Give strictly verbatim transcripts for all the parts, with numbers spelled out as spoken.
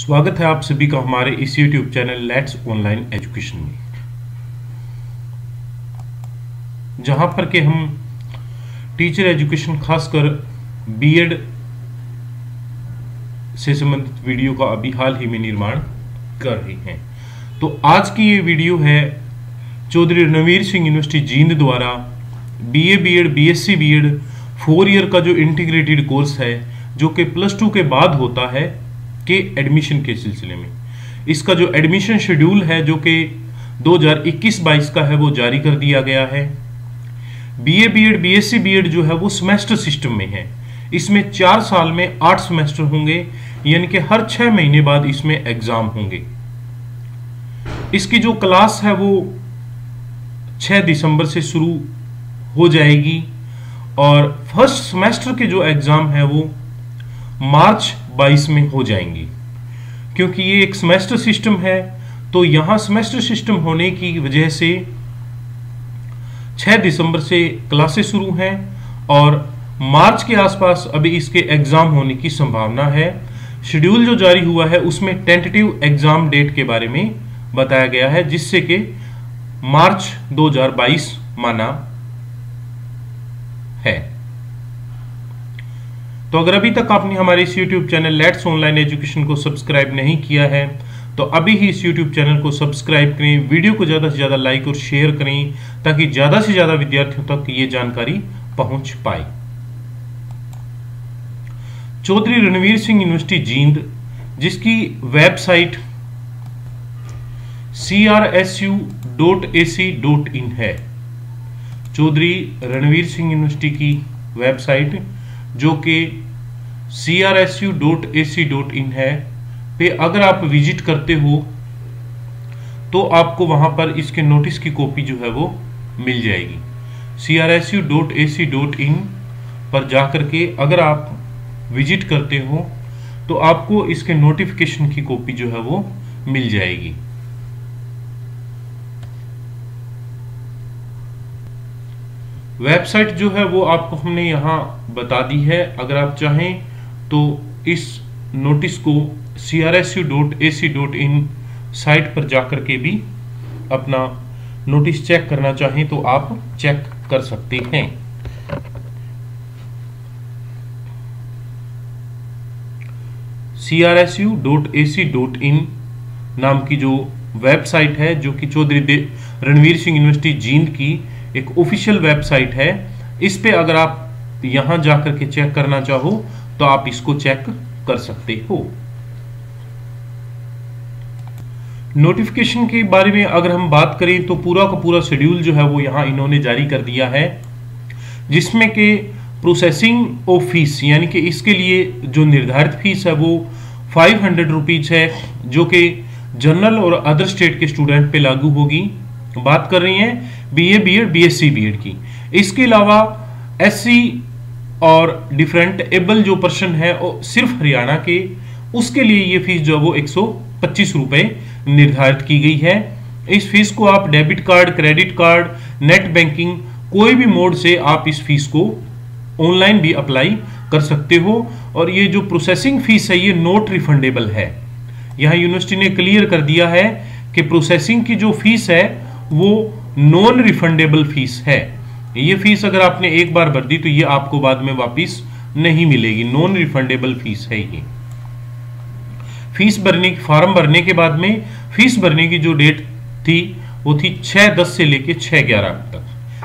स्वागत है आप सभी का हमारे इस YouTube channel let's online education में, जहां पर के हम टीचर एजुकेशन खासकर बीएड से संबंधित वीडियो का अभी हाल ही में निर्माण कर रहे हैं। तो आज की ये वीडियो है चौधरी रणवीर सिंह यूनिवर्सिटी जींद द्वारा B A B Ed B S C B Ed four year का जो इंटीग्रेटेड कोर्स है जो कि प्लस टू के बाद होता है के एडमिशन के सिलसिले में इसका जो एडमिशन शेड्यूल है जो कि दो हज़ार इक्कीस बाईस का है वो जारी कर दिया गया है। बीए बीएड बीएससी बीएड जो है वो सेमेस्टर सिस्टम में है। इसमें चार साल में आठ सेमेस्टर होंगे, यानी कि हर छह महीने बाद इसमें एग्जाम होंगे। इसकी जो क्लास है वो छह दिसंबर से शुरू हो जाएगी और फर्स्ट सेमेस्टर के जो एग्जाम है वो मार्च बाईस में हो जाएंगी, क्योंकि ये एक सेमेस्टर सिस्टम है। तो यहाँ सेमेस्टर सिस्टम होने की वजह से छह दिसंबर से क्लासेस शुरू हैं और मार्च के आसपास अभी इसके एग्जाम होने की संभावना है। शेड्यूल जो जारी हुआ है उसमें टेंटेटिव एग्जाम डेट के बारे में बताया गया है, जिससे कि मार्च दो हज़ार बाईस माना है। तो अगर अभी तक आपने हमारे इस YouTube channel let's online education को सब्सक्राइब नहीं किया है तो अभी ही इस YouTube चैनल को सब्सक्राइब करें, वीडियो को ज़्यादा से ज़्यादा लाइक और शेयर करें ताकि ज़्यादा से ज़्यादा विद्यार्थियों तक ये जानकारी पहुंच पाए। चौधरी रणवीर सिंह यूनिवर्सिटी जींद, जिसकी website C R S U dot A C dot in है, चौधरी रणवीर सिंह यूनिवर्सिटी की वेबसाइट जो कि C R S U dot A C dot in है पे अगर आप विजिट करते हो तो आपको वहां पर इसके नोटिस की कॉपी जो है वो मिल जाएगी। C R S U dot A C dot in पर जाकर के अगर आप विजिट करते हो तो आपको इसके नोटिफिकेशन की कॉपी जो है वो मिल जाएगी। वेबसाइट जो है वो आपको हमने यहाँ बता दी है। अगर आप चाहें तो इस नोटिस को C R S U dot A C dot in site पर जाकर के भी अपना नोटिस चेक करना चाहें तो आप चेक कर सकते हैं। C R S U dot A C dot in नाम की जो वेबसाइट है जो कि चौधरी रणवीर सिंह यूनिवर्सिटी जींद की एक ऑफिशियल वेबसाइट है, इस पे अगर आप यहां जाकर के चेक करना चाहो तो आप इसको चेक कर सकते हो। नोटिफिकेशन के बारे में अगर हम बात करें तो पूरा का पूरा शेड्यूल जो है वो यहां इन्होंने जारी कर दिया है, जिसमें के प्रोसेसिंग ऑफ फीस यानी कि इसके लिए जो निर्धारित फीस है वो फाइव हंड्रेड रुपीज है जो कि जनरल और अदर स्टेट के स्टूडेंट पे लागू होगी। बात कर रही हैं बीए बीएड बीएससी बीएड की। इसके अलावा एससी और डिफरेंट एबल जो पर्सन है और सिर्फ हरियाणा के, उसके लिए ये फीस जो है वो एक सौ पच्चीस रुपये निर्धारित की गई है। इस फीस को आप debit card, credit card, net banking कोई भी मोड से आप इस फीस को ऑनलाइन भी अप्लाई कर सकते हो। और ये जो प्रोसेसिंग फीस है ये नॉट रिफंडेबल है। यहाँ यूनिवर्सिटी ने क्लियर कर दिया है कि प्रोसेसिंग की जो फीस है वो नॉन रिफंडेबल फीस है। ये फीस अगर आपने एक बार भर दी तो ये आपको बाद में वापस नहीं मिलेगी, नॉन रिफंडेबल फीस है ये। फीस भरने की फॉर्म भरने के बाद में फीस भरने की जो डेट थी वो थी छः दस से लेके छः ग्यारह तक,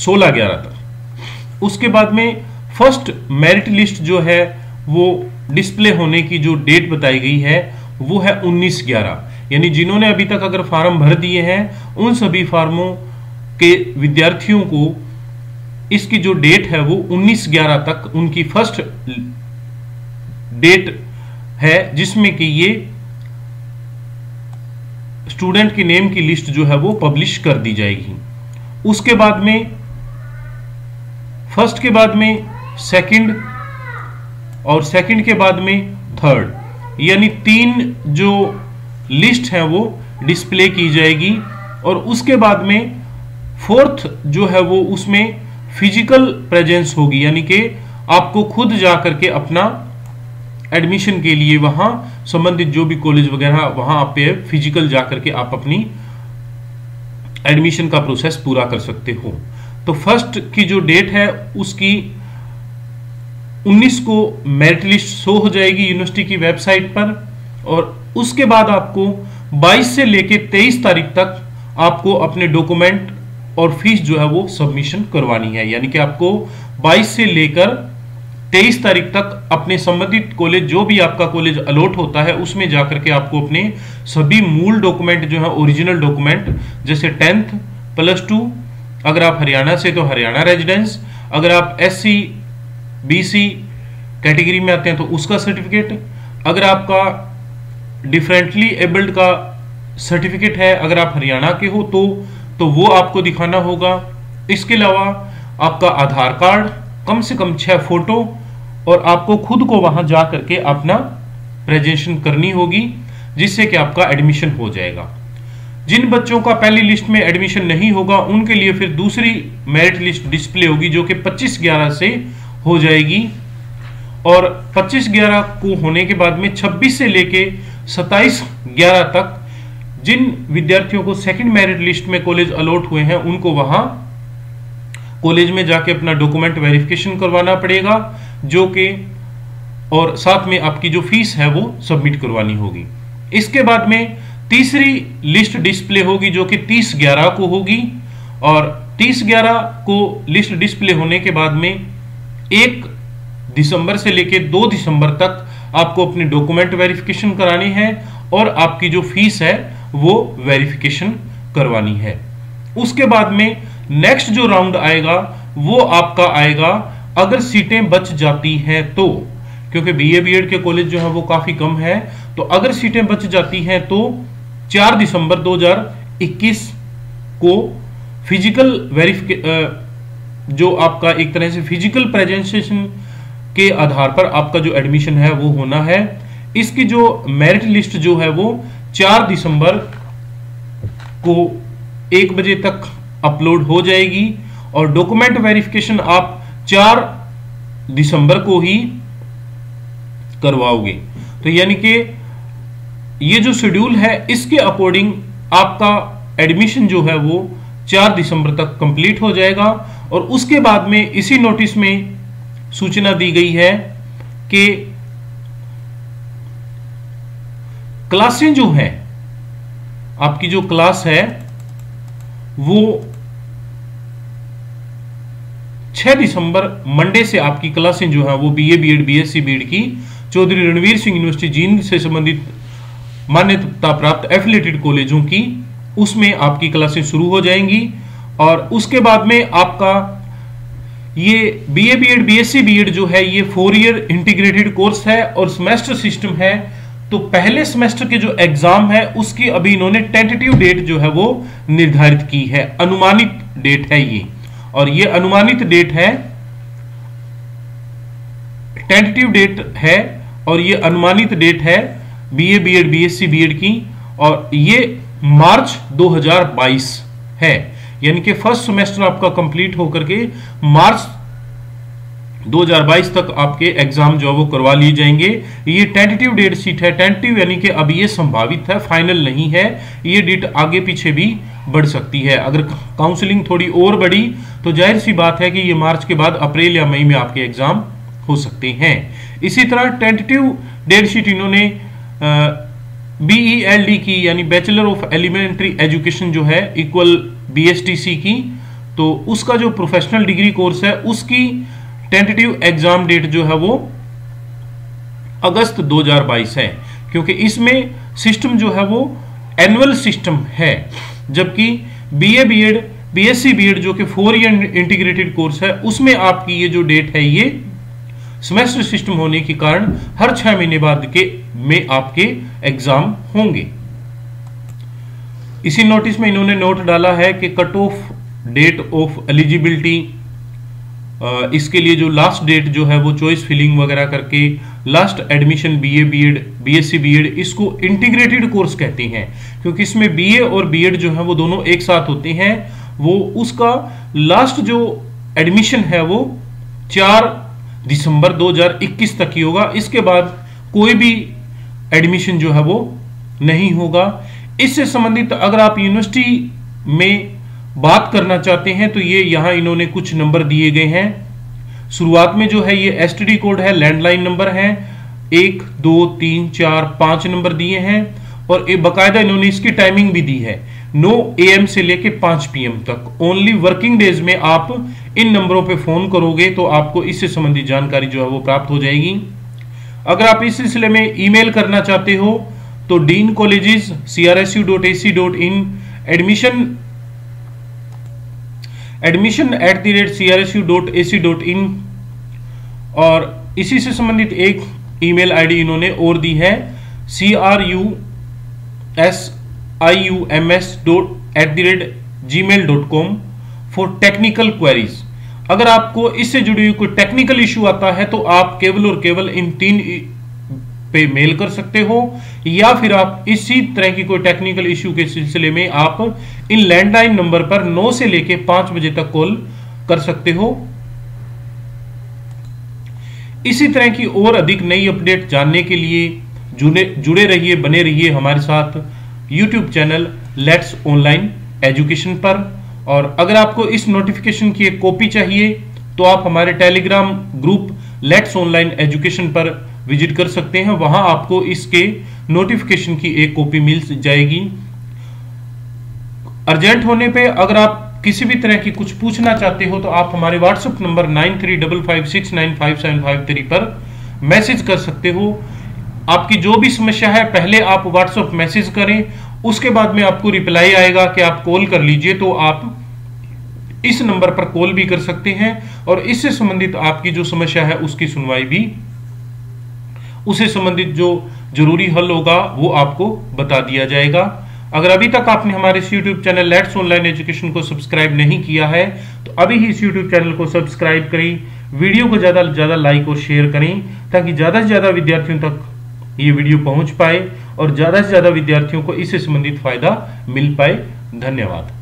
सोलह ग्यारह तक। उसके बाद में फर्स्ट मेरिट लिस्ट जो है वो डिस्प्ले होने की जो डेट बताई गई है वो है उन्नीस ग्यारह, यानी जिन्होंने अभी तक अगर फार्म भर दिए हैं उन सभी फार्मों के विद्यार्थियों को इसकी जो डेट है वो उन्नीस ग्यारह तक उनकी फर्स्ट डेट है, जिसमें कि ये स्टूडेंट के नेम की लिस्ट जो है वो पब्लिश कर दी जाएगी। उसके बाद में फर्स्ट के बाद में सेकंड और सेकंड के बाद में थर्ड, यानी तीन जो लिस्ट है वो डिस्प्ले की जाएगी। और उसके बाद में फोर्थ जो है वो उसमें फिजिकल प्रेजेंस होगी, यानी कि आपको खुद जा करके अपना एडमिशन के लिए वहाँ संबंधित जो भी कॉलेज वगैरह वहाँ आप पे फिजिकल जाकर के आप अपनी एडमिशन का प्रोसेस पूरा कर सकते हो। तो फर्स्ट की जो डेट है उसकी उन्नीस को मेरिट लिस्ट शो हो जाएगी यूनिवर्सिटी की वेबसाइट पर, और उसके बाद आपको बाईस से लेके तेईस तारीख तक आपको अपने डॉक्यूमेंट और फीस जो है वो सबमिशन करवानी है। यानी कि आपको बाईस से लेकर तेईस तारीख तक अपने संबंधित कॉलेज, जो भी आपका कॉलेज अलॉट होता है, उसमें जाकर के आपको अपने सभी मूल डॉक्यूमेंट जो है, ओरिजिनल डॉक्यूमेंट, जैसे टेंथ प्लस टू, अगर आप हरियाणा से तो हरियाणा रेजिडेंस, अगर आप एससी बीसी कैटेगरी में आते हैं तो उसका सर्टिफिकेट, अगर आपका डिफरेंटली एबल्ड का सर्टिफिकेट है, अगर आप हरियाणा के हो तो तो वो आपको दिखाना होगा। इसके अलावा आपका आधार कार्ड, कम से कम छह फोटो, और आपको खुद को वहां जा करके अपना प्रेजेंटेशन करनी होगी, जिससे कि आपका एडमिशन हो जाएगा। जिन बच्चों का पहली लिस्ट में एडमिशन नहीं होगा उनके लिए फिर दूसरी मेरिट लिस्ट डिस्प्ले होगी, जो कि पच्चीस ग्यारह से हो जाएगी, और पच्चीस ग्यारह को होने के बाद में छब्बीस से लेके सत्ताईस ग्यारह तक जिन विद्यार्थियों को सेकंड मेरिट लिस्ट में कॉलेज अलॉट हुए हैं उनको वहां कॉलेज में जाके अपना डॉक्यूमेंट वेरिफिकेशन करवाना पड़ेगा, जो कि और साथ में आपकी जो फीस है वो सबमिट करवानी होगी। इसके बाद में तीसरी लिस्ट डिस्प्ले होगी जो कि तीस ग्यारह को होगी, और तीस ग्यारह को लिस्ट डिस्प्ले होने के बाद में एक दिसंबर से लेके दो दिसंबर तक आपको अपने डॉक्यूमेंट वेरिफिकेशन करानी है और आपकी जो फीस है वो वेरिफिकेशन करवानी है। उसके बाद में नेक्स्ट जो राउंड आएगा वो आपका आएगा अगर सीटें बच जाती हैं तो, क्योंकि बी ए बी एड के कॉलेज जो है वो काफी कम है, तो अगर सीटें बच जाती हैं तो चार दिसंबर दो हजार इक्कीस को फिजिकल वेरिफिकेशन, जो आपका एक तरह से फिजिकल प्रेजेंटेशन के आधार पर आपका जो एडमिशन है वो होना है। इसकी जो मेरिट लिस्ट जो है वो चार दिसंबर को एक बजे तक अपलोड हो जाएगी, और डॉक्यूमेंट वेरिफिकेशन आप चार दिसंबर को ही करवाओगे। तो यानी कि ये जो शेड्यूल है इसके अकॉर्डिंग आपका एडमिशन जो है वो चार दिसंबर तक कंप्लीट हो जाएगा। और उसके बाद में इसी नोटिस में सूचना दी गई है कि क्लासें जो हैं, आपकी जो क्लास है वो छह दिसंबर मंडे से आपकी क्लासें जो है वो B A B Ed B S C B Ed की चौधरी रणवीर सिंह यूनिवर्सिटी जींद से संबंधित मान्यता प्राप्त एफिलेटेड कॉलेजों की, उसमें आपकी क्लासें शुरू हो जाएंगी। और उसके बाद में आपका ये B A B Ed B S C B Ed जो है ये फोर ईयर इंटीग्रेटेड कोर्स है और सेमेस्टर सिस्टम है, तो पहले सेमेस्टर के जो एग्जाम है उसकी अभी इन्होंने टेंटेटिव डेट जो है वो निर्धारित की है, अनुमानित डेट है ये, और ये अनुमानित डेट है, टेंटेटिव डेट है, और ये अनुमानित डेट है बीए बीएड बीएससी बीएड की, और ये मार्च दो हजार बाईस है। यानी कि फर्स्ट सेमेस्टर आपका कंप्लीट होकर के मार्च दो हजार बाईस तक आपके एग्जाम जो है वो करवा लिए जाएंगे। ये टेंटेटिव डेट शीट है, टेंटेटिव यानी कि अब ये संभावित है, फाइनल नहीं है, ये डेट आगे पीछे भी बढ़ सकती है। अगर काउंसलिंग थोड़ी और बढ़ी तो जाहिर सी बात है कि ये मार्च के बाद अप्रैल या मई में आपके एग्जाम हो सकते हैं। इसी तरह टेंटेटिव डेट शीट इन्होंने बी ई एल डी की, यानी बैचलर ऑफ एलिमेंट्री एजुकेशन जो है equal B S T C की, तो उसका जो प्रोफेशनल डिग्री कोर्स है उसकी टेंटेटिव एग्जाम डेट जो है वो अगस्त दो हजार बाईस है, क्योंकि इसमें सिस्टम जो है वो एनुअल सिस्टम है, जबकि बीए बीएड बीएससी बीएड जो कि फोर ईयर इंटीग्रेटेड कोर्स है उसमें आपकी ये जो डेट है ये सेमेस्टर सिस्टम होने के कारण हर छह महीने बाद के में आपके एग्जाम होंगे। इसी नोटिस में इन्होंने नोट डाला है कि cut off date of eligibility, इसके लिए जो लास्ट डेट जो है वो चॉइस फिलिंग वगैरह करके last admission BA BEd BSc BEd, इसको इंटीग्रेटेड कोर्स कहते हैं, क्योंकि इसमें बीए और बीएड जो है वो दोनों एक साथ होते हैं, वो उसका लास्ट जो एडमिशन है वो चार दिसंबर दो हजार इक्कीस तक ही होगा। इसके बाद कोई भी एडमिशन जो है वो नहीं होगा। इससे संबंधित अगर आप यूनिवर्सिटी में बात करना चाहते हैं तो ये यहाँ इन्होंने कुछ नंबर दिए गए हैं। शुरुआत में जो है ये एसटीडी कोड है, लैंडलाइन नंबर है, एक दो तीन चार पांच नंबर दिए हैं और ये बकायदा इन्होंने इसकी टाइमिंग भी दी है नौ ए एम से लेके पांच पी एम तक। ओनली वर्किंग डेज में आप इन नंबरों पे फोन करोगे तो आपको इससे संबंधित जानकारी जो है वो प्राप्त हो जाएगी। अगर आप इस सिलसिले में ईमेल करना चाहते हो तो dean colleges C R S U dot A C dot in admission admission at the rate C R S U dot A C dot in और इसी से संबंधित एक ईमेल आईडी इन्होंने और दी है C R U S I U M S dot at the rate Gmail dot com for technical queries. अगर आपको इससे जुड़ी हुई कोई टेक्निकल इश्यू आता है तो आप केवल और केवल इन तीन पे मेल कर सकते हो, या फिर आप इसी तरह की कोई टेक्निकल इश्यू के सिलसिले में आप इन लैंडलाइन नंबर पर नौ से लेके पांच बजे तक कॉल कर सकते हो। इसी तरह की और अधिक नई अपडेट जानने के लिए जुड़े जुड़े रहिए, बने रहिए हमारे साथ YouTube channel let's online education पर। और अगर आपको इस नोटिफिकेशन की एक कॉपी चाहिए तो आप हमारे Telegram group let's online education पर विजिट कर सकते हैं, वहां आपको इसके नोटिफिकेशन की एक कॉपी मिल जाएगी। अर्जेंट होने पे अगर आप किसी भी तरह की कुछ पूछना चाहते हो तो आप हमारे WhatsApp number nine three double five six nine five seven five three पर मैसेज कर सकते हो। आपकी जो भी समस्या है पहले आप व्हाट्सएप मैसेज करें, उसके बाद में आपको रिप्लाई आएगा कि आप कॉल कर लीजिए, तो आप इस नंबर पर कॉल भी कर सकते हैं और इससे संबंधित आपकी जो समस्या है उसकी सुनवाई भी, उससे संबंधित जो जरूरी हल होगा वो आपको बता दिया जाएगा। अगर अभी तक आपने हमारे इस YouTube channel let's online education को सब्सक्राइब नहीं किया है तो अभी ही इस यूट्यूब चैनल को सब्सक्राइब करें, वीडियो को ज्यादा से ज्यादा लाइक और शेयर करें ताकि ज्यादा से ज्यादा विद्यार्थियों तक ये वीडियो पहुंच पाए और ज्यादा से ज्यादा विद्यार्थियों को इससे संबंधित फायदा मिल पाए। धन्यवाद।